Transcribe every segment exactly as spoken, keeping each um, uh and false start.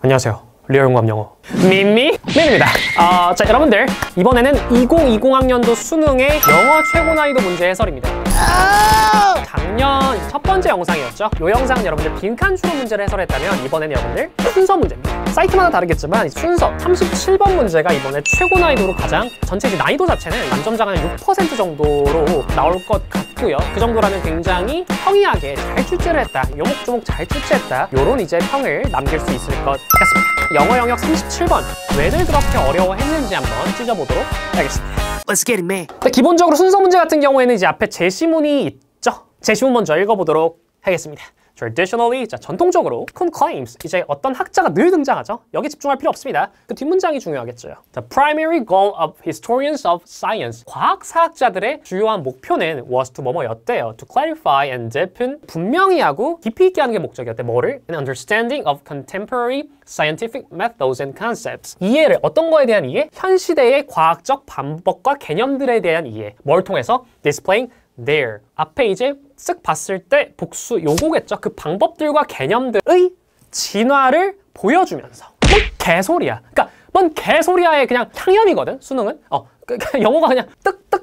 안녕하세요. 리얼용감 영어 미미미누입니다. 어, 자, 여러분들 이번에는 이천이십 학년도 수능의 영어 최고 난이도 문제 해설입니다. 작년 첫 번째 영상이었죠. 이 영상은 여러분들 빈칸 추론 문제를 해설했다면 이번에는 여러분들 순서 문제입니다. 사이트마다 다르겠지만 순서 삼십칠 번 문제가 이번에 최고 난이도로 가장 전체 난이도 자체는 만점자가 한 육 퍼센트 정도로 나올 것 같고요. 그 정도라면 굉장히 평이하게 잘 출제를 했다, 요목조목 잘 출제했다, 요런 이제 평을 남길 수 있을 것 같습니다. 영어 영역 삼십칠 번, 왜들 그렇게 어려워했는지 한번 찢어보도록 하겠습니다. Let's get it, man. 기본적으로 순서 문제 같은 경우에는 이제 앞에 제시문이 있죠. 제시문 먼저 읽어보도록 하겠습니다. Traditionally, 자, 전통적으로 Kuhn claims, 이제 어떤 학자가 늘 등장하죠. 여기 집중할 필요 없습니다. 그 뒷문장이 중요하겠죠. The primary goal of historians of science, 과학사학자들의 주요한 목표는 was to 뭐뭐였대요. To clarify and deepen, 분명히 하고 깊이 있게 하는 게 목적이었대. 뭐를? An understanding of contemporary scientific methods and concepts. 이해를, 어떤 거에 대한 이해? 현 시대의 과학적 방법과 개념들에 대한 이해. 뭘 통해서? Displaying their, 앞에 이제 쓱 봤을 때 복수 요거겠죠. 그 방법들과 개념들의 진화를 보여주면서. 뭔 개소리야. 그러니까 뭔 개소리야의 그냥 향연이거든, 수능은. 어, 그러니까 영어가 그냥 뜩뜩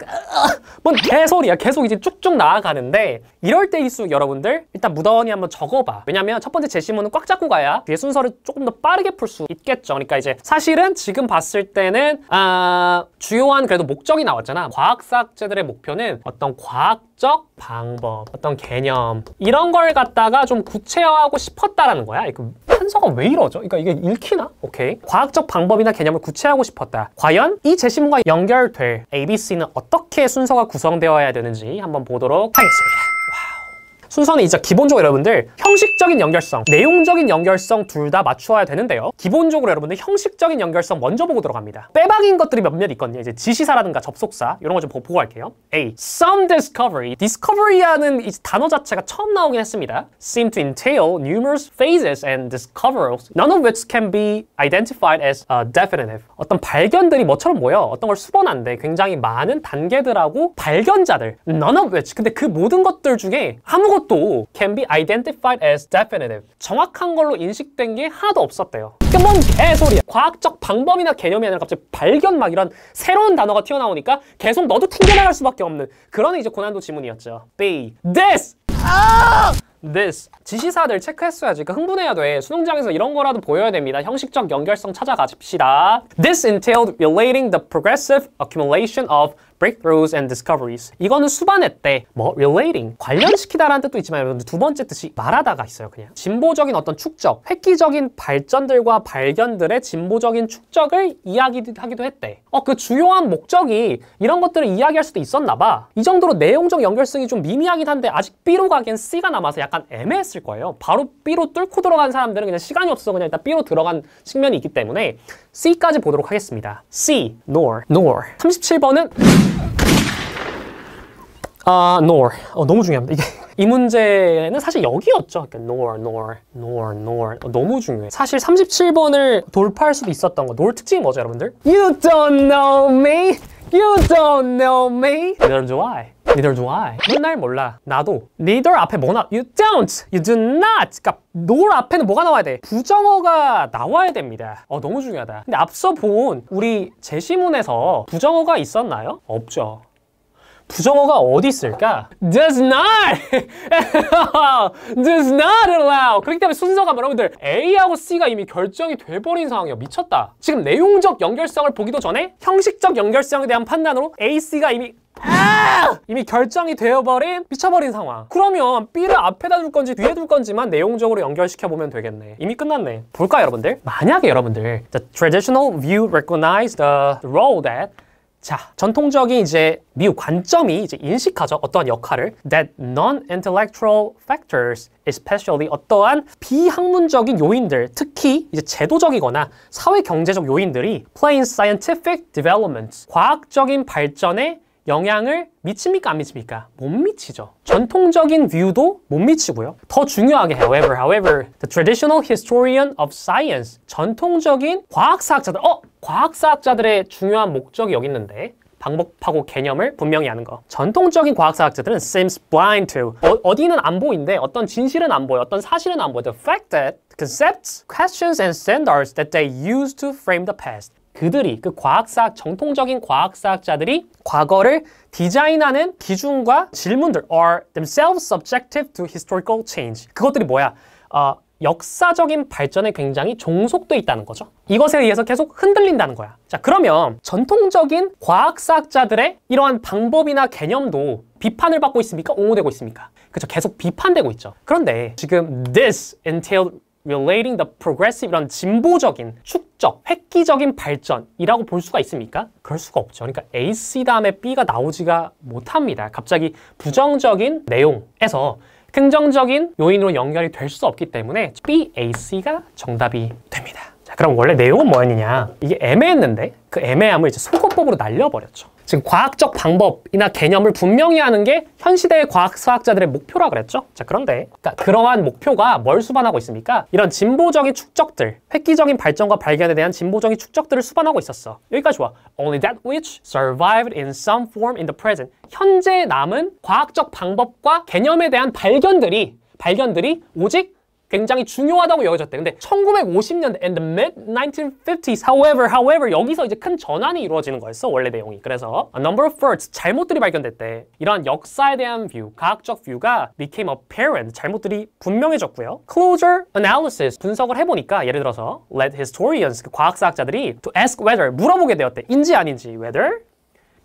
뭔 개소리야. 계속 이제 쭉쭉 나아가는데 이럴 때 일수 여러분들 일단 무더니 한번 적어봐. 왜냐면 첫 번째 제시문은 꽉 잡고 가야 뒤에 순서를 조금 더 빠르게 풀 수 있겠죠. 그러니까 이제 사실은 지금 봤을 때는 아, 주요한 그래도 목적이 나왔잖아. 과학사학자들의 목표는 어떤 과학적 방법, 어떤 개념, 이런 걸 갖다가 좀 구체화하고 싶었다라는 거야. 이거 한서가 왜 이러죠? 그러니까 이게 읽히나? 오케이. 과학적 방법이나 개념을 구체화하고 싶었다. 과연 이 제시문과 연결될 에이비씨는 어떻게 순서가 구성되어야 되는지 한번 보도록 하겠습니다. 순서는 이제 기본적으로 여러분들 형식적인 연결성, 내용적인 연결성 둘 다 맞추어야 되는데요. 기본적으로 여러분들 형식적인 연결성 먼저 보고 들어갑니다. 빼박인 것들이 몇몇 있거든요. 이제 지시사라든가 접속사 이런 거 좀 보고 갈게요. A. Some discovery. Discovery라는 이 단어 자체가 처음 나오긴 했습니다. Seem to entail numerous phases and discoveries, none of which can be identified as uh, definitive. 어떤 발견들이 뭐처럼 모여 어떤 걸 수반한데 굉장히 많은 단계들하고 발견자들, none of which. 근데 그 모든 것들 중에 아무것도 또 can be identified as definitive, 정확한 걸로 인식된 게 하나도 없었대요. 이게 뭔 개소리야. 과학적 방법이나 개념이 아니라 갑자기 발견 막 이런 새로운 단어가 튀어나오니까 계속 너도 튕겨나갈 수밖에 없는 그런 이제 고난도 지문이었죠. B. This! 아! This. 지시사들 체크했어야지. 그러니까 흥분해야 돼. 수능장에서 이런 거라도 보여야 됩니다. 형식적 연결성 찾아가십시다. This entailed relating the progressive accumulation of breakthroughs and discoveries. 이거는 수반했대. 뭐? relating. 관련시키다라는 뜻도 있지만 여러분들 두 번째 뜻이 말하다가 있어요. 그냥 진보적인 어떤 축적, 획기적인 발전들과 발견들의 진보적인 축적을 이야기하기도 했대. 어, 그 주요한 목적이 이런 것들을 이야기할 수도 있었나 봐. 이 정도로 내용적 연결성이 좀 미미하긴 한데 아직 B로 가기엔 C가 남아서 약간 애매했을 거예요. 바로 B로 뚫고 들어간 사람들은 그냥 시간이 없어서 그냥 일단 B로 들어간 측면이 있기 때문에 C까지 보도록 하겠습니다. C. Nor. Nor. 삼십칠 번은 아, uh, nor. 어, 너무 중요합니다. 이게 이 문제는 사실 여기였죠. 그러니까 nor, nor, nor, nor. 어, 너무 중요해. 사실 삼십칠 번을 돌파할 수도 있었던 거. nor 특징이 뭐죠, 여러분들? You don't know me. You don't know me. Neither do I. Neither do I. 맨날 몰라. 나도. Neither 앞에 뭐 나? You don't. You do not. 그러니까 nor 앞에는 뭐가 나와야 돼? 부정어가 나와야 됩니다. 어, 너무 중요하다. 근데 앞서 본 우리 제시문에서 부정어가 있었나요? 없죠. 부정어가 어디 있을까? Does not! Does not allow! 그렇기 때문에 순서가 여러분들 A하고 C가 이미 결정이 돼버린 상황이야. 미쳤다. 지금 내용적 연결성을 보기도 전에 형식적 연결성에 대한 판단으로 A, C가 이미 아! 이미 결정이 되어버린, 미쳐버린 상황. 그러면 B를 앞에다 둘 건지 뒤에 둘 건지만 내용적으로 연결시켜보면 되겠네. 이미 끝났네. 볼까요, 여러분들? 만약에 여러분들 The traditional view recognized the role that, 자, 전통적인 이제 미국 관점이 이제 인식하죠. 어떠한 역할을. That non-intellectual factors, especially 어떠한 비학문적인 요인들, 특히 이제 제도적이거나 사회경제적 요인들이 play in scientific development, 과학적인 발전에 영향을 미칩니까? 안 미칩니까? 못 미치죠. 전통적인 뷰도 못 미치고요. 더 중요하게 however, however, the traditional historian of science, 전통적인 과학사학자들, 어? 과학사학자들의 중요한 목적이 여기 있는데 방법하고 개념을 분명히 아는 거. 전통적인 과학사학자들은 seems blind to. 어, 어디는 안 보인데 어떤 진실은 안 보여, 어떤 사실은 안 보여. The fact that concepts, questions and standards that they used to frame the past. 그들이, 그 과학사학, 정통적인 과학사학자들이 과거를 디자인하는 기준과 질문들 are themselves subjective to historical change. 그것들이 뭐야? 어, 역사적인 발전에 굉장히 종속돼 있다는 거죠. 이것에 의해서 계속 흔들린다는 거야. 자, 그러면 전통적인 과학사학자들의 이러한 방법이나 개념도 비판을 받고 있습니까? 옹호되고 있습니까? 그렇죠. 계속 비판되고 있죠. 그런데 지금 this entailed relating the progressive, 이런 진보적인, 축적, 획기적인 발전이라고 볼 수가 있습니까? 그럴 수가 없죠. 그러니까 에이씨 다음에 B가 나오지가 못합니다. 갑자기 부정적인 내용에서 긍정적인 요인으로 연결이 될 수 없기 때문에 B, A, C가 정답이 됩니다. 자, 그럼 원래 내용은 뭐였느냐? 이게 애매했는데 그 애매함을 이제 소거법으로 날려버렸죠. 지금 과학적 방법이나 개념을 분명히 하는 게 현 시대의 과학사학자들의 목표라 그랬죠? 자, 그런데 그러니까 그러한 목표가 뭘 수반하고 있습니까? 이런 진보적인 축적들, 획기적인 발전과 발견에 대한 진보적인 축적들을 수반하고 있었어. 여기까지 좋아. Only that which survived in some form in the present. 현재 남은 과학적 방법과 개념에 대한 발견들이 발견들이 오직 굉장히 중요하다고 여겨졌대. 근데 천구백오십 년대 and the mid nineteen fifties, however, however 여기서 이제 큰 전환이 이루어지는 거였어, 원래 내용이. 그래서 a number of firsts, 잘못들이 발견됐대. 이러한 역사에 대한 뷰, 과학적 뷰가 became apparent, 잘못들이 분명해졌고요. Closure analysis, 분석을 해보니까 예를 들어서 led historians, 그 과학사학자들이 to ask whether, 물어보게 되었대. 인지 아닌지, whether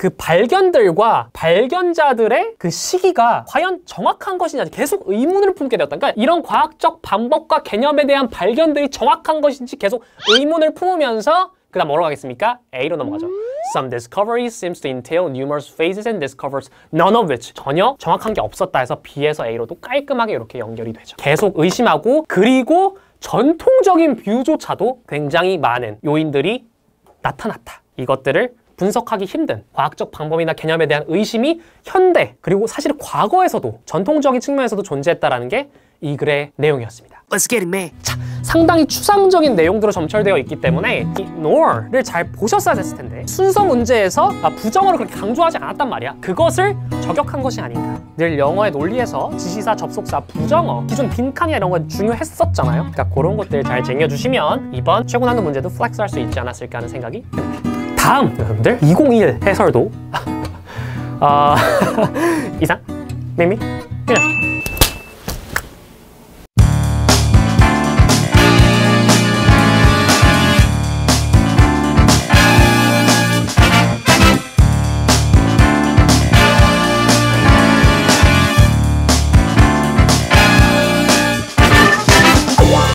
그 발견들과 발견자들의 그 시기가 과연 정확한 것이냐, 계속 의문을 품게 되었다. 그러니까 이런 과학적 방법과 개념에 대한 발견들이 정확한 것인지 계속 의문을 품으면서 그 다음 뭐로 가겠습니까? A로 넘어가죠. Some discoveries seems to entail numerous phases and discovers none of which. 전혀 정확한 게 없었다 해서 B에서 A로도 깔끔하게 이렇게 연결이 되죠. 계속 의심하고, 그리고 전통적인 뷰조차도 굉장히 많은 요인들이 나타났다. 이것들을 분석하기 힘든 과학적 방법이나 개념에 대한 의심이 현대, 그리고 사실 과거에서도 전통적인 측면에서도 존재했다라는 게 이 글의 내용이었습니다. Let's get it, man. 자, 상당히 추상적인 내용들로 점철되어 있기 때문에 ignore를 잘 보셨어야 됐을 텐데 순서 문제에서 부정어를 그렇게 강조하지 않았단 말이야. 그것을 저격한 것이 아닌가. 늘 영어의 논리에서 지시사, 접속사, 부정어, 기준 빈칸이나 이런 건 중요했었잖아요. 그러니까 그런 것들 잘 쟁여주시면 이번 최고난도 문제도 플렉스할 수 있지 않았을까 하는 생각이 듭니다. 다음, 여러분들, 이천이십일 해설도 어, 이상 미미미누.